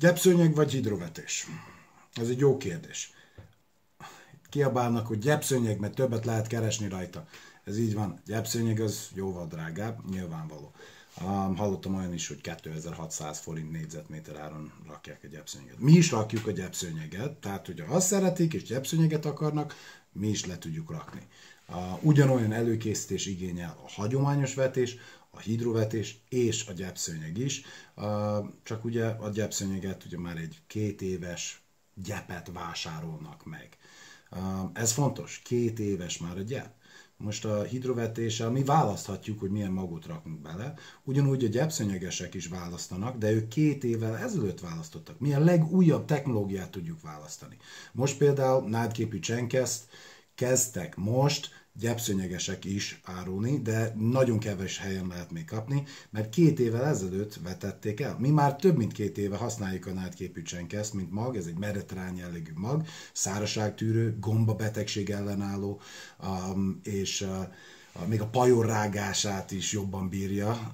Gyepszőnyeg vagy hidrovetés? Ez egy jó kérdés. Kiabálnak, hogy gyepszőnyeg, mert többet lehet keresni rajta. Ez így van. Gyepszőnyeg az jóval drágább, nyilvánvaló. Hallottam olyan is, hogy 2600 forint négyzetméter áron rakják a gyepszőnyeget. Mi is rakjuk a gyepszőnyeget, tehát hogyha azt szeretik és gyepszőnyeget akarnak, mi is le tudjuk rakni. Ugyanolyan előkészítés igényel a hagyományos vetés, a hidrovetés és a gyepszőnyeg is, csak ugye a gyepszőnyeget ugye már egy 2 éves gyepet vásárolnak meg. Ez fontos, 2 éves már a gyep. Most a hidrovetéssel mi választhatjuk, hogy milyen magot rakunk bele, ugyanúgy a gyepszőnyegesek is választanak, de ők 2 évvel ezelőtt választottak. Mi a legújabb technológiát tudjuk választani. Most például Nádképű Csenkeszt kezdtek most gyepszőnyegesek is árulni, de nagyon kevés helyen lehet még kapni, mert 2 évvel ezelőtt vetették el. Mi már több mint 2 éve használjuk a nádképű csenkeszt, mint mag, ez egy meretrány jellegű mag, szárazságtűrő, gombabetegség ellenálló, és még a pajor rágását is jobban bírja,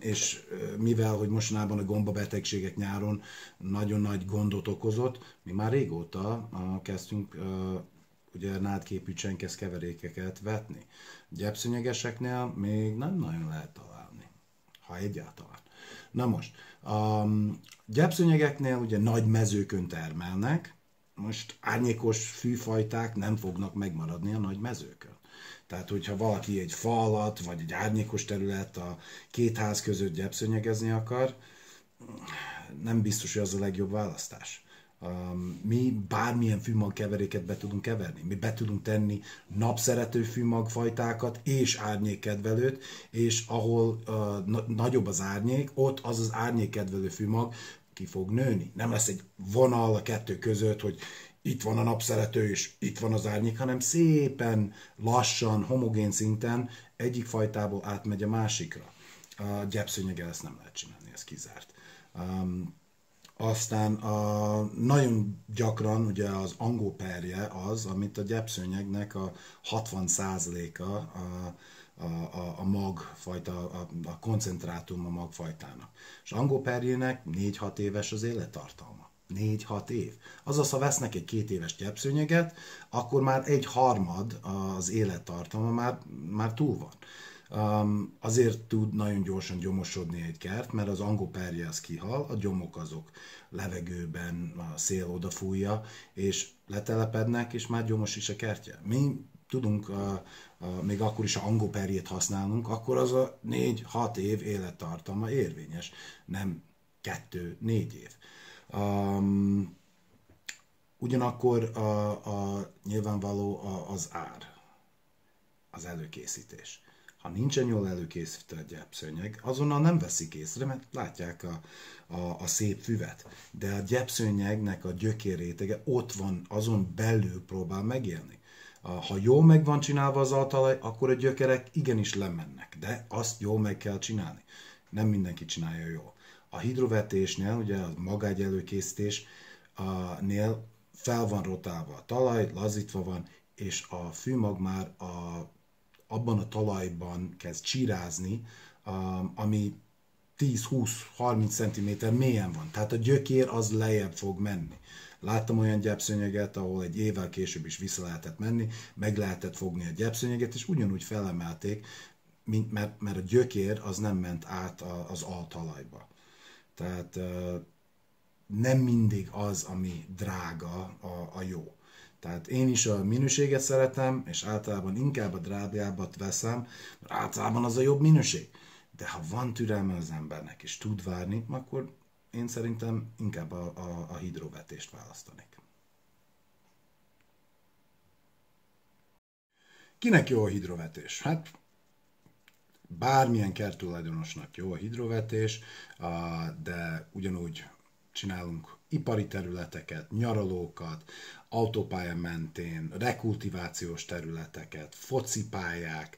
és mivel, hogy mostanában a gombabetegségek nyáron nagyon nagy gondot okozott, mi már régóta kezdtünk ugye nádképű csenkesz keverékeket vetni. Gyepszőnyegeseknél még nem nagyon lehet találni, ha egyáltalán. Na most, a gyepszőnyegeknél ugye nagy mezőkön termelnek, most árnyékos fűfajták nem fognak megmaradni a nagy mezőkön. Tehát, hogyha valaki egy fa alatt, vagy egy árnyékos terület a 2 ház között gyepszőnyegezni akar, nem biztos, hogy az a legjobb választás. Mi bármilyen fűmagkeveréket be tudunk keverni, mi be tudunk tenni napszerető fűmagfajtákat és árnyékkedvelőt, és ahol nagyobb az árnyék, ott az az árnyékkedvelő fűmag ki fog nőni. Nem lesz egy vonal a 2 között, hogy itt van a napszerető és itt van az árnyék, hanem szépen, lassan, homogén szinten egyik fajtából átmegy a másikra. A gyepszőnyeggel ezt nem lehet csinálni, ez kizárt. Aztán nagyon gyakran ugye az angóperje az, amit a gyepszőnyegnek a 60%-a a magfajta, a koncentrátum a magfajtának. És angóperjének 4-6 éves az élettartalma. 4-6 év. Azaz, ha vesznek egy 2 éves gyepszőnyeget, akkor már 1/3 az élettartalma már túl van. Azért tud nagyon gyorsan gyomosodni egy kert, mert az angóperje az kihal, a gyomok azok levegőben, a szél odafújja, és letelepednek, és már gyomos is a kertje. Mi tudunk még akkor is, ha angóperjét használunk, akkor az a 4-6 év élettartama érvényes, nem 2-4 év. Ugyanakkor nyilvánvaló az ár, az előkészítés. Ha nincsen jól előkészítve a gyepszőnyeg, azonnal nem veszik észre, mert látják a szép füvet. De a gyepszőnyegnek a gyökérrétege ott van, azon belül próbál megélni. Ha jól meg van csinálva az altalaj, akkor a gyökerek igenis lemennek, de azt jól meg kell csinálni. Nem mindenki csinálja jól. A hidrovetésnél, ugye a magágy előkészítésnél fel van rotálva a talaj, lazítva van, és a fűmag már abban a talajban kezd csirázni, ami 10-20-30 cm mélyen van. Tehát a gyökér az lejjebb fog menni. Láttam olyan gyepszőnyeget, ahol egy évvel később is vissza lehetett menni, meg lehetett fogni a gyepszőnyeget, és ugyanúgy felemelték, mert a gyökér az nem ment át az altalajba. Tehát nem mindig az, ami drága, a jó. Tehát én is a minőséget szeretem, és általában inkább a drágábbat veszem, mert általában az a jobb minőség. De ha van türelme az embernek, és tud várni, akkor én szerintem inkább a hidrovetést választanék. Kinek jó a hidrovetés? Hát bármilyen kerttulajdonosnak jó a hidrovetés, de ugyanúgy csinálunk ipari területeket, nyaralókat, autópálya mentén, rekultivációs területeket, focipályák,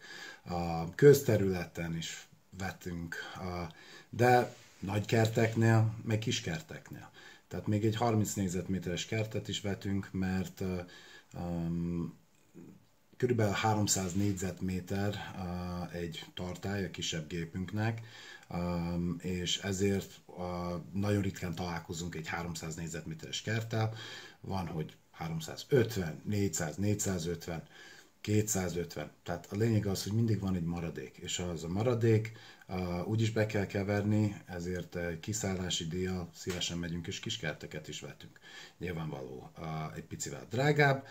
közterületen is vetünk, de nagy kerteknél, meg kis kerteknél. Tehát még egy 30 négyzetméteres kertet is vetünk, mert kb. 300 négyzetméter egy tartály a kisebb gépünknek, és ezért nagyon ritkán találkozunk egy 300 négyzetméteres kerttel. Van, hogy 350, 400, 450, 250. Tehát a lényeg az, hogy mindig van egy maradék, és az a maradék úgyis be kell keverni, ezért kiszállási díjjal szívesen megyünk, és kiskerteket is vetünk. Nyilvánvaló egy picivel drágább,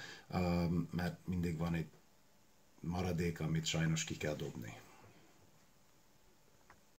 mert mindig van egy maradék, amit sajnos ki kell dobni.